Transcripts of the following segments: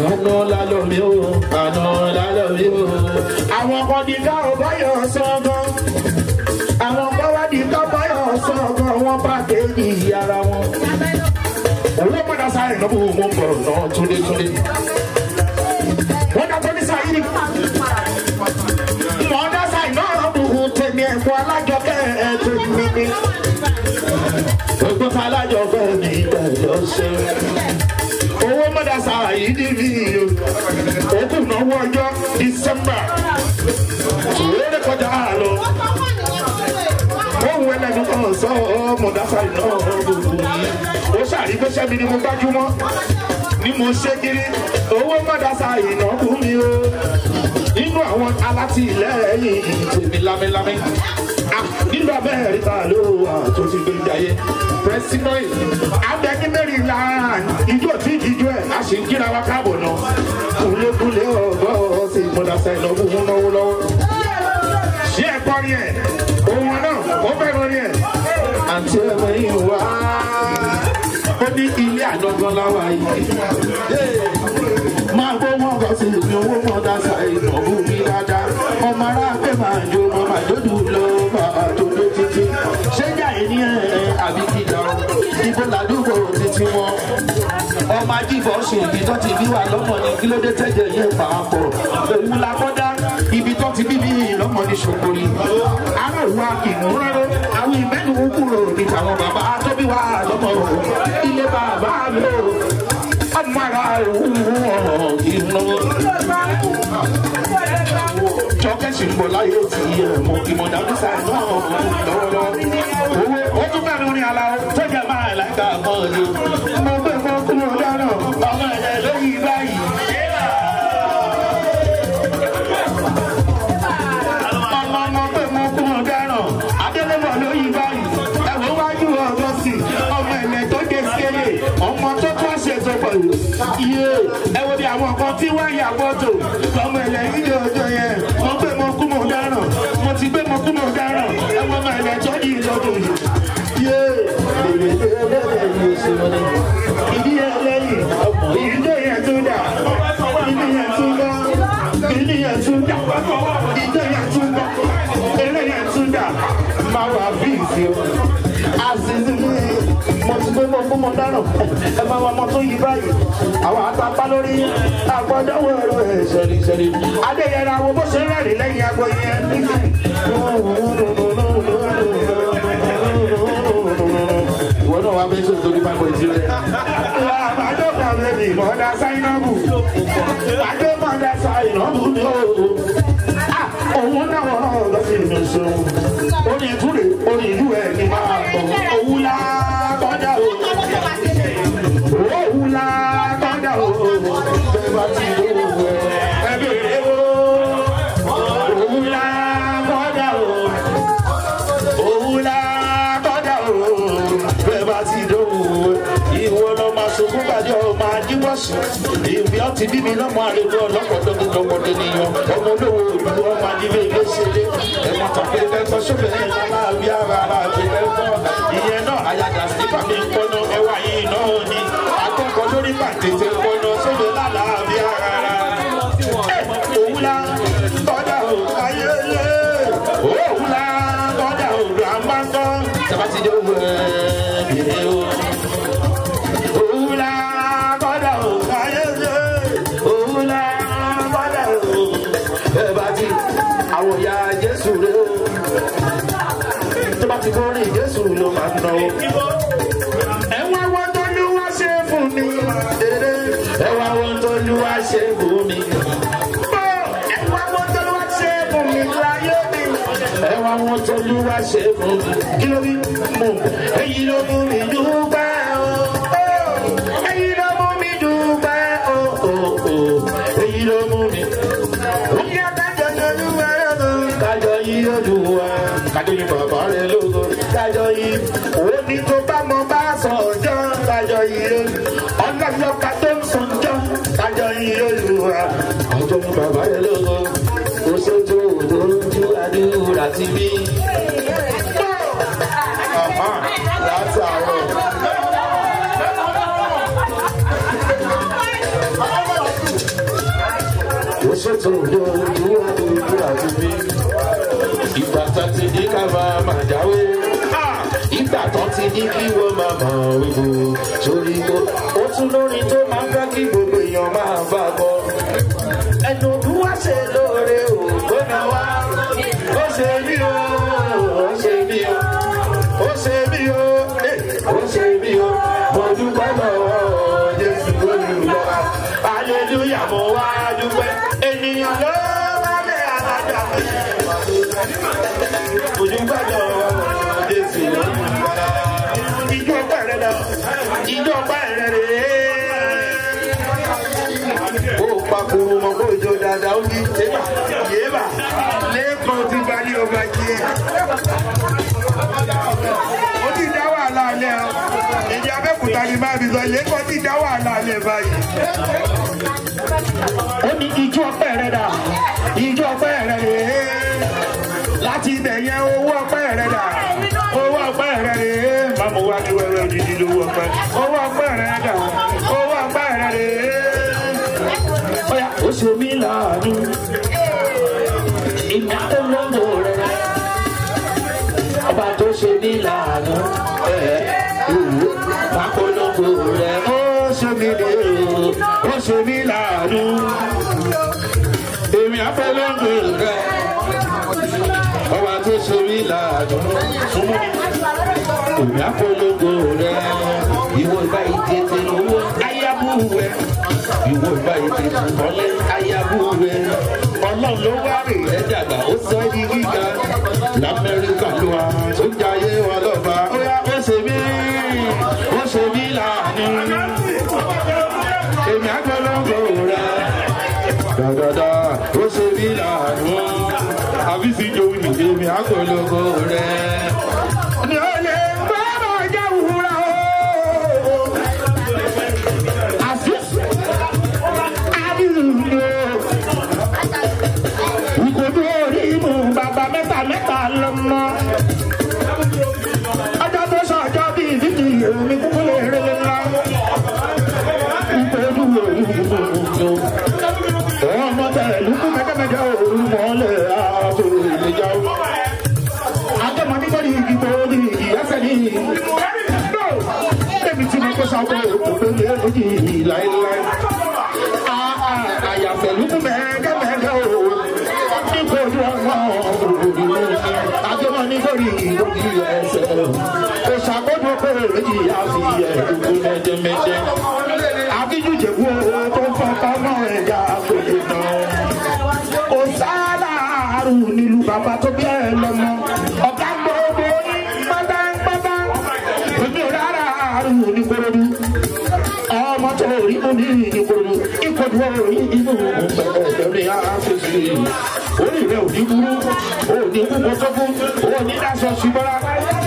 Don't I love you, I know I love you. I want to go by your song. I want to go by your song. I want back in the year. I want to say, no, no, today, today. What I'm going to say, no, no, take me and I like your girl. But I like your girl, yourself. Oh, mother's eye, open no one December. Let for the aloe. Oh, when I look on, so mother's eye, no. Oh, sorry, but I mean, oh, mother's eye, no, who you know, I want Alati lay, Lame. Ah, in the very low, to pressing noise. I'm getting very loud. You don't think you do it. I should get our cabin. Pull it, but I said, no, no. Yeah, party. Oh, no, open on it. Until you are. But the India don't go away. My woman got to no woman that side. No, we are that. Oh, my God, you know, I don't do love. I don't do it. Shake that in here. People are doing this more. Oh, my devotion, if you don't give you a lot of money, you take the year for the Mulakoda. If you don't give me no money, I'm working. I will make a good with our Baba. I told you, I don't know. You know, talking simple like you see, Monkey Mother. What do you allow? Take a mile like that, but you know, ti bi mi lomo arewo lọ́pọ̀ to ni yo ọmọ lọ́wọ́ ibu o ma di be lesele e ma ta pe te so so be ni ma bi ara ti be so iye na aya da si pa mi ko no e wa yi na oni akoko lórí pa tete ko no so be lala bi ara ohula toda o ayele ohula toda o ramba to se ba ti de o bi re o.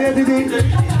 I want to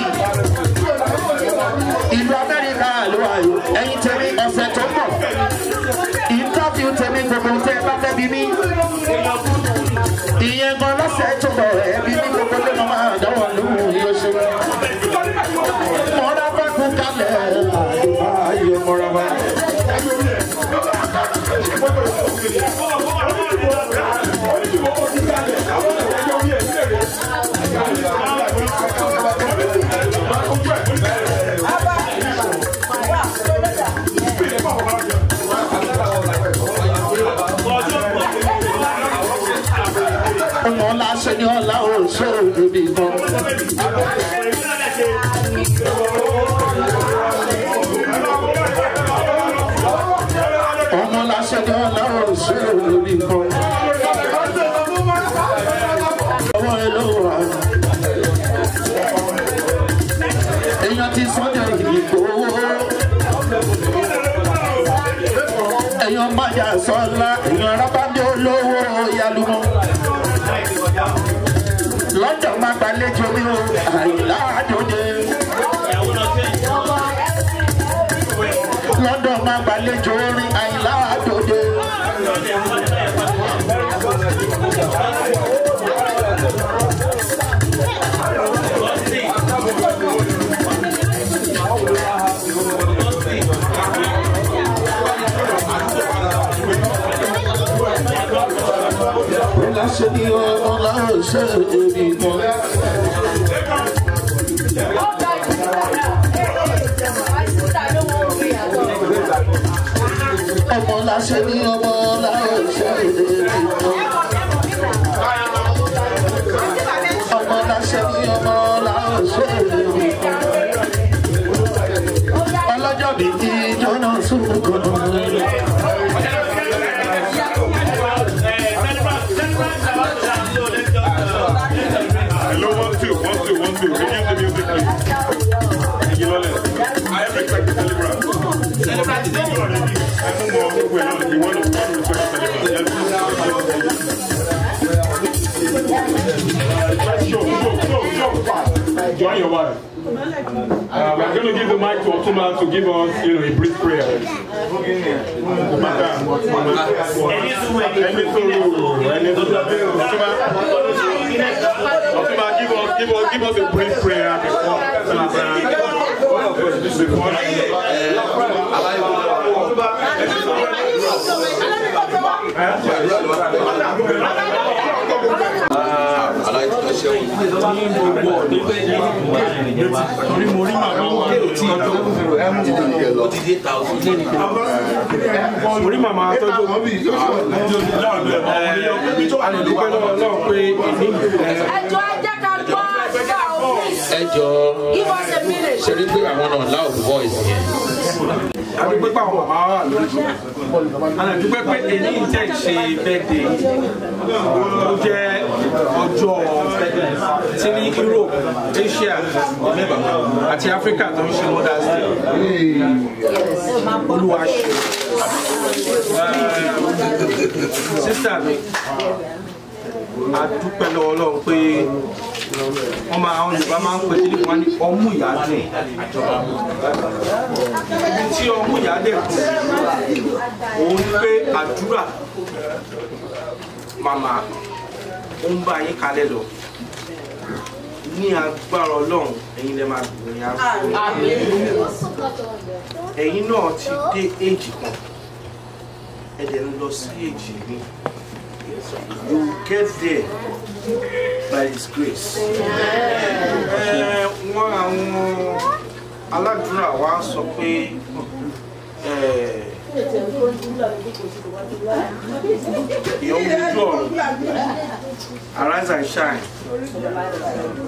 Arise and shine,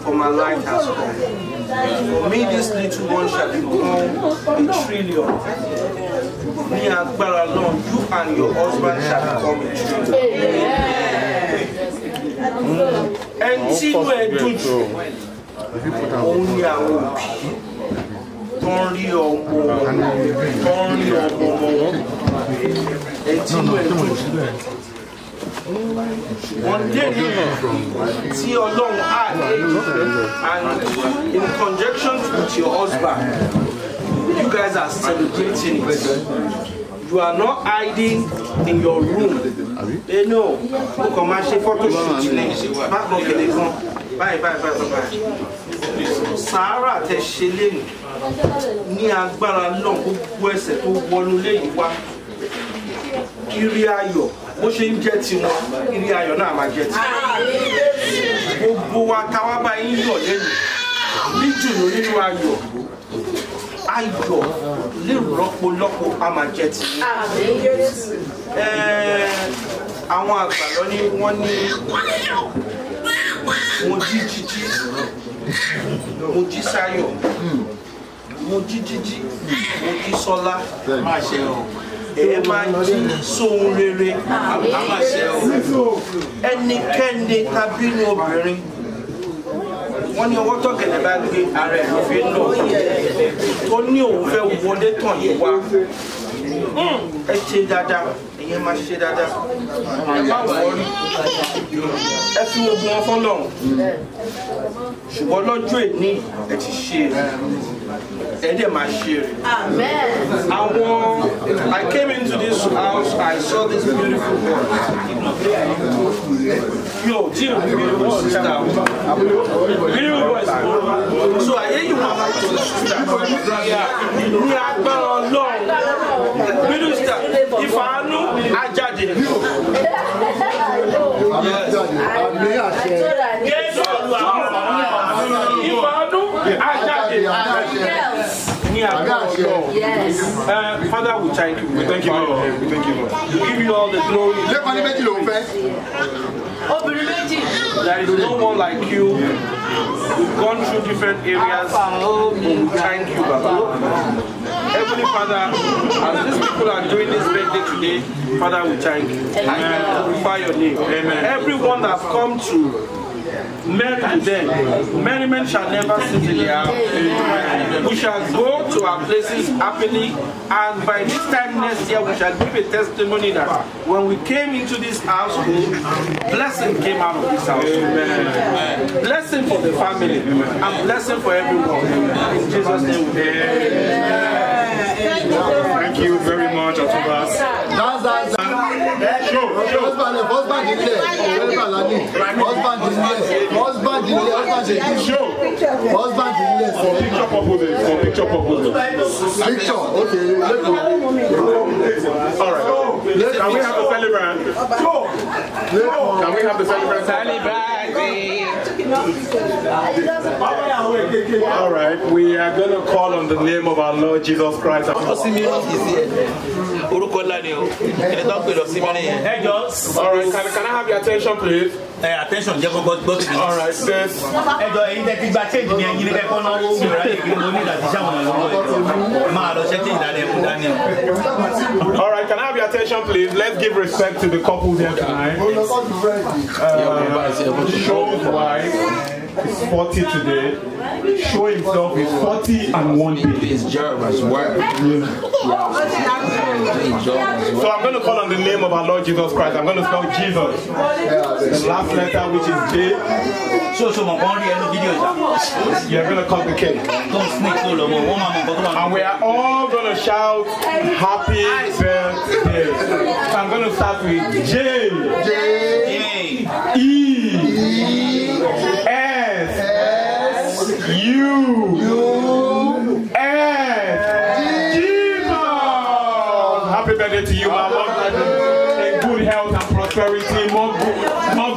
for my light has come. For me this little one shall become a trillion. Me and God alone, you and your husband shall become a trillion. And see where do one day, see your long eye, and in conjunction with your husband, you guys are celebrating it. You are not hiding in your room. They know. Bye, bye, bye, bye. Sarah te shilling. Ni agbara long ku ese to wonu leyin wa. Iri ayo, bo se nje ti won, iri ayo na ma je ti. Gbogbo wa ta wa ba yin yo leyin. Nijunu ninu ayo. Ayo le rọpọlọpọ a ma je ti. Awon agba lo ni won ni Moji Sayo, Moji Jiji, Moji Sola, Machel, Emmanuel, Sonrere, Machel, any candy tabino bearing. When you were talking about the array of your law, Tony over water ton you were. You must say that if you were born for long, she will not trade me at his share. And then my share. Amen. I came into this house, I saw this beautiful world. Yo, dear, beautiful sister. So I hear you want to sister. If I know, I judge it. Father, we thank you. We thank you, Lord. We thank you, Lord. We give you all the glory. There is no one like you. We've gone through different areas. We thank you, Baba. Heavenly Father, as these people are doing this birthday today, Father, we thank you. Amen. Glorify your name. Amen. Everyone that has come to marry them, many men shall never sit in their house. We shall go to our places happily, and by this time next year, we shall give a testimony that when we came into this household, blessing came out of this house. Blessing for the family, and blessing for everyone. In Jesus' name, thank you very much, Atubas. Husband, picture. Okay. All right. Can we have the celebrant? Can we have the celebrant? All right. We are going to call on the name of our Lord Jesus Christ. Hey girls. All right, can I have your attention, please? Attention, all right, sis. All right, can I have your attention, please? Let's give respect to the couple here tonight. Show's wife is 40 today. Show himself is 40 and 1 day. His job as well. So I'm going to call on the name of our Lord Jesus Christ. I'm going to spell Jesus. The last letter, which is J. So my video. You're going to cut the cake. And we are all going to shout happy birthday. So I'm going to start with J. J. E. You and Jesus. Happy birthday to you, my love. And good health and prosperity. More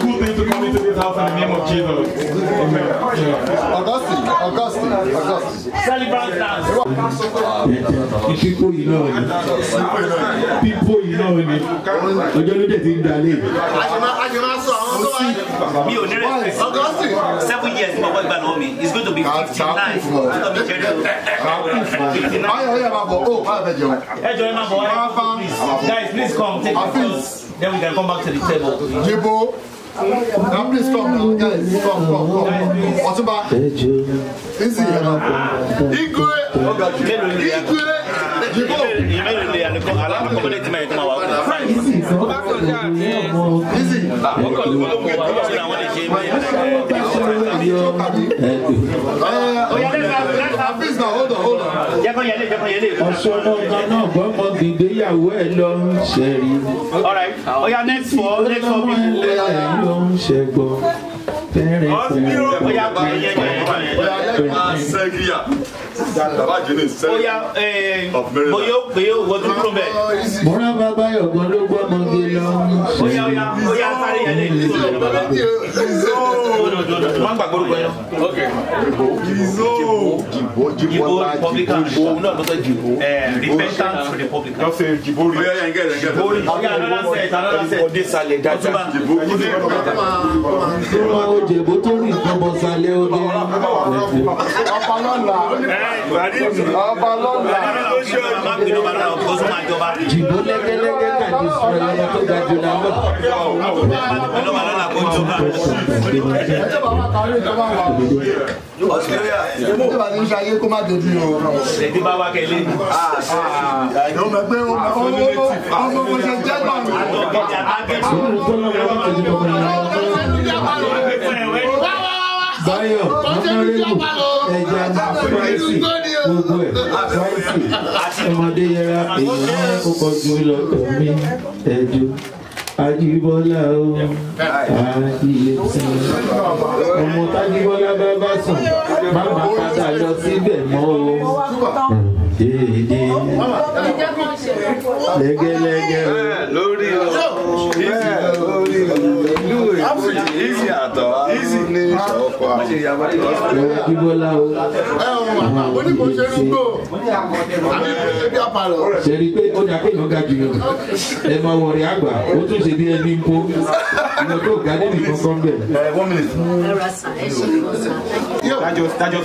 good things to come into this house in the name of Jesus. Amen. Augustine. Celebrate dance. People you know in it. Guys, please come, take the photos. Then we can come back to the table. Now please come, guys. Come. What's about? Easy. That just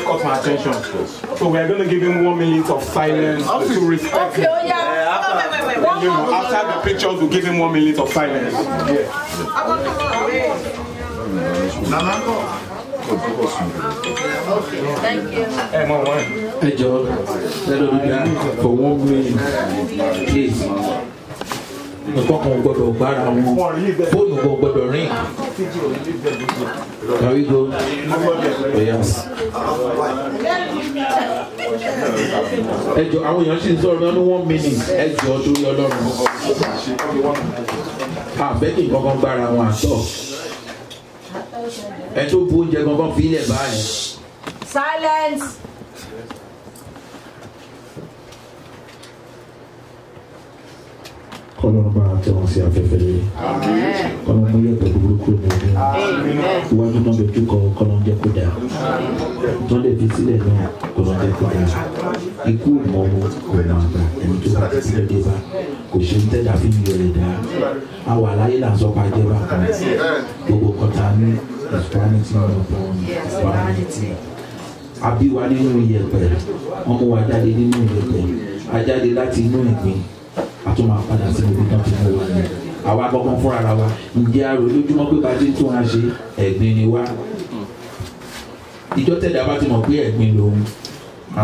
caught my attention. So we're going to give him 1 minute of silence to respect him. After the pictures, we'll give him 1 minute of silence. Yeah. Okay, thank you. Hey, John. For 1 minute, please. The clock on God will bar and phone will go to ring. There we go. Yes. Hey, John, I want you to say only 1 minute. Hey, John, do your Lord. Ah, Becky, go on bar and one talk. Silence. Amen. Vanity of vanity. I be one in your bed. Oh, I daddy didn't know I daddy Latin knowing I told my father to become to I walk on for an hour. India will look to my body to Ashi, a mini one. He got about him up here and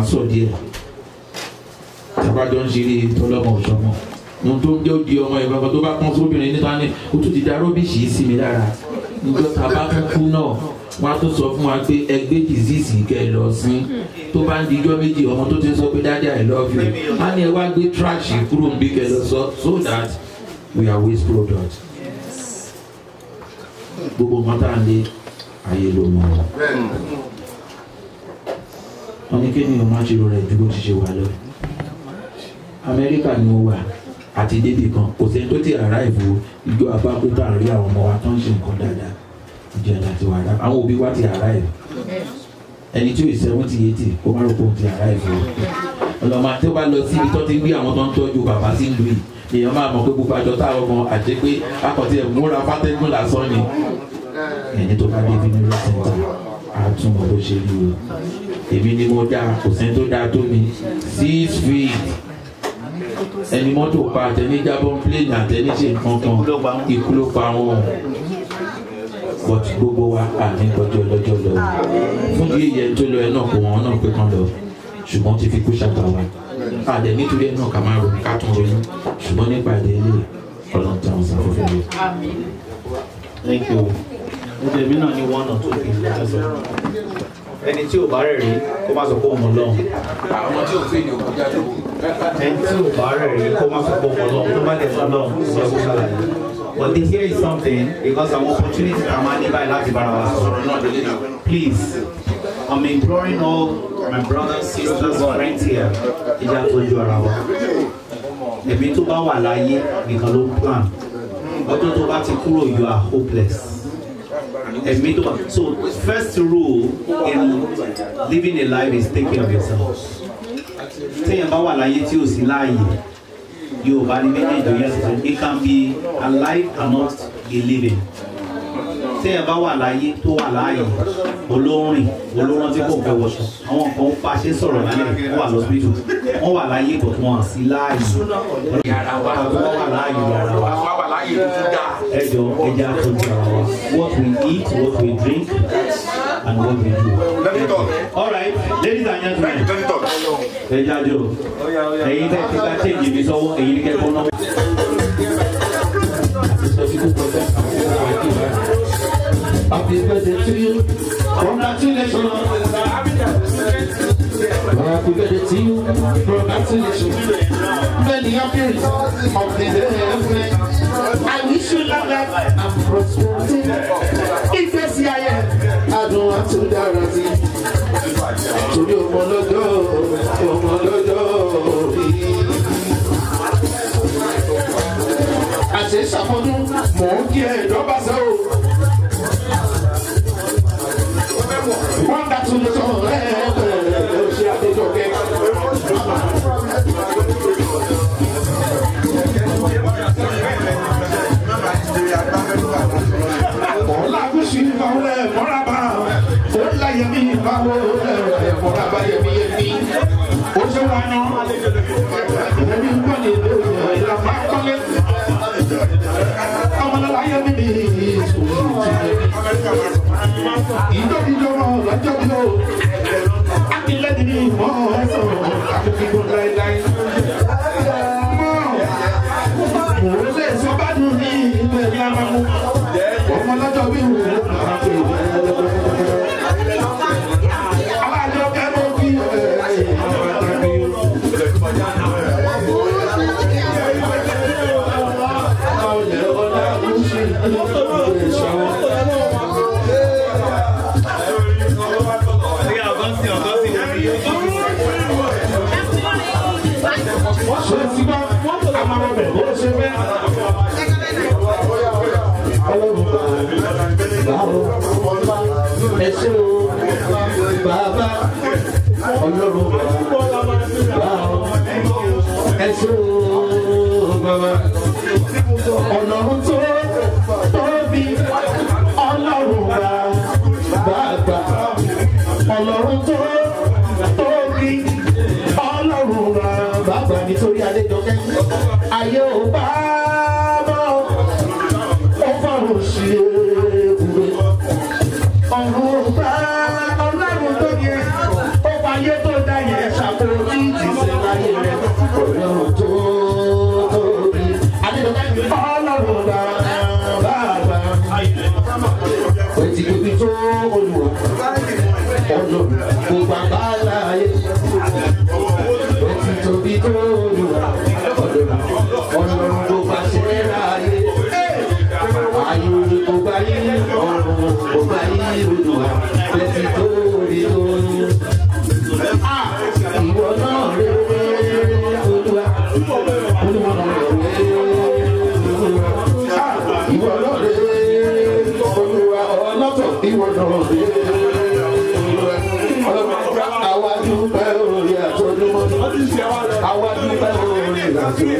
so dear. Tabadon Gilly told him of Jomo. No, don't do your back on so many money who to the Darobishi similar. Nígbà tá a bá tún kú náà wọ́n á tún sọ fún wa pé ẹgbẹ́ disease kẹ́ ẹ lọ sí tó bá ń di ijọ́ méjì ọmọ tó ti sọ pé daddy I love you á ní ẹ wá gbé trash kúrò níbi kẹ́ ẹ lọ sọ so that we are waste product. Gbogbo nǹkan tá à ń lé ayé ló mọ̀ ọ́. Wọ́n ní kí ni ọmọ àṣírò rẹ̀ ju bó ti ṣe wà lọ. Amẹ́ríkà ni ó wà. Àti débi kan kò sẹ́ni tó ti ara ìfowó ìjọ abákútà rí àwọn ọmọ wa tó ń ṣe nǹkan dáadáa ìjọ ẹ̀dá ti wà dáa àwọn òbí wa ti ara ìfowó ẹni tí ó yẹ 70-80 kó má rò pé òun ti ara ìfowó ọlọ́mọ àti ó bá lọ síbi tó ti ń gbé àwọn tó ń tọ́jú bàbá sí ìlú yìí èèyàn máa mọ̀ pé gbogbo àjọ táwọn kan àti pé akọ̀tí ẹ̀ múra fátẹ́gùn lásán ni. Thank you. There may not be one or two things. Ẹni tí ò bá rẹ̀ rí kó má sọ pé òun Ọlọ́run. Àwọn tí ò fi ènìyàn kọjá ló. Ẹni tí ò bá rẹ̀ rí kó má sọ pé òun Ọlọ́run tó bá dẹ̀ sọ Ọlọ́run sọ kó ṣàlàyé. But this here is something because our opportunity are money by láti bára wa sọ̀rọ̀. Please, I'm imploring all my brothers, sisters, friends here. Ìjà tó ju ara wa. Ẹ̀mí tó bá wà láyé nìkan ló ń plan. Ọjọ́ tó bá ti kúrò, you are hopeless. So, first rule in living a life is take care of yourself. Téèyàn bá wà láyé tí ò sí láàyè, yóò bá ní méjèèjì yẹn sọ. It can be alive and not be living. Téèyàn bá wà láyé tó wà láàyè, olórin, olórin tí kò fẹ́ wọṣọ. Àwọn kan ń paṣẹ sọ̀rọ̀ lálẹ́, wọ́n wà lọ́sibítù. Wọ́n wà láyé bọ̀ wọ́n sí láàyè. Yàrá wa wà láàyè yàrá wa. What we eat, what we drink, and what we do. Let me talk. All right, ladies and gentlemen. Let me talk. Happy birthday to you. Congratulations. Happy birthday to you. Congratulations. Many happiness of the development. I wish you love and prosperity. If you see I am, I don't want to guarantee. To your monologue, I say, Shamonu, Monkey, Dobazo. One that's on the song, she has to get. I love the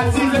Papa,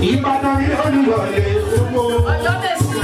Ibadan ni olúwa le.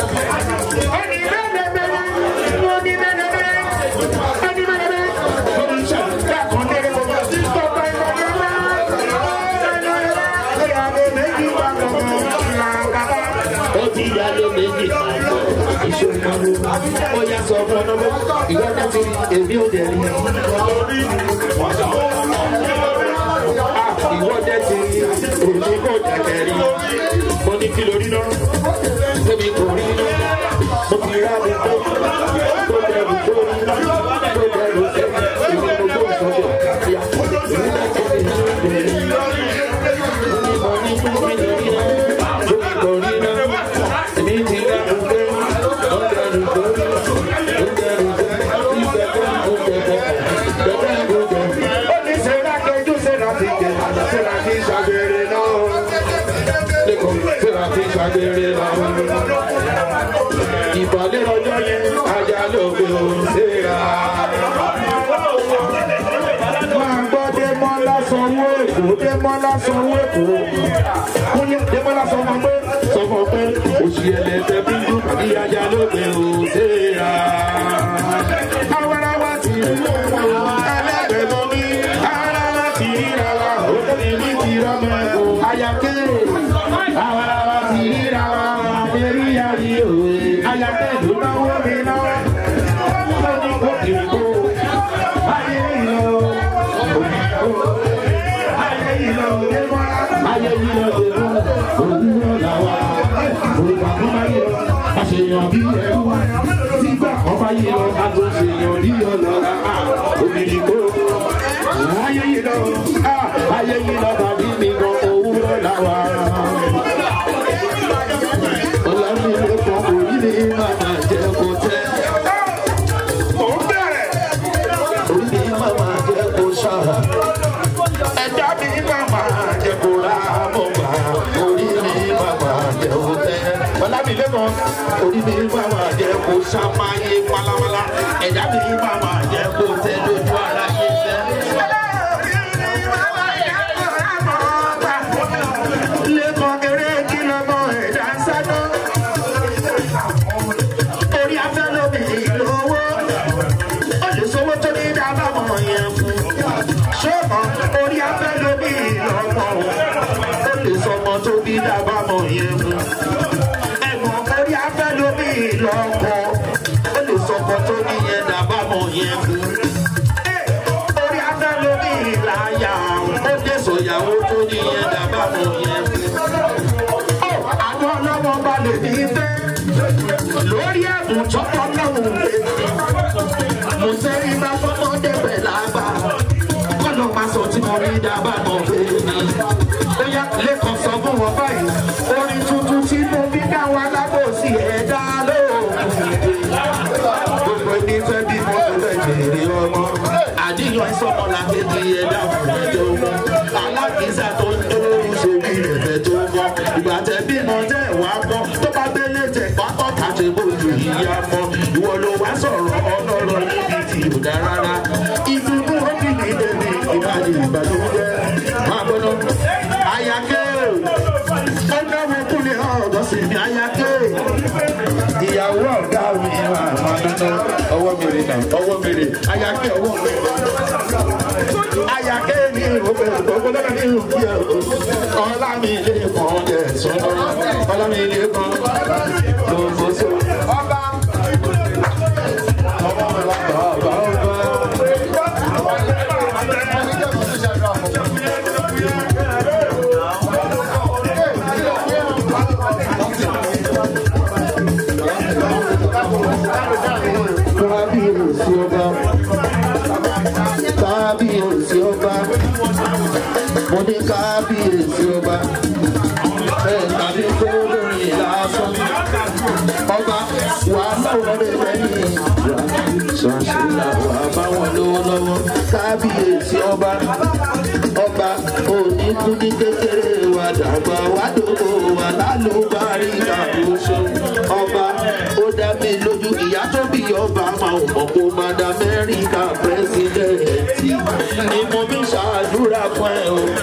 President, ni mo mi ṣàdúrà fún ẹ o.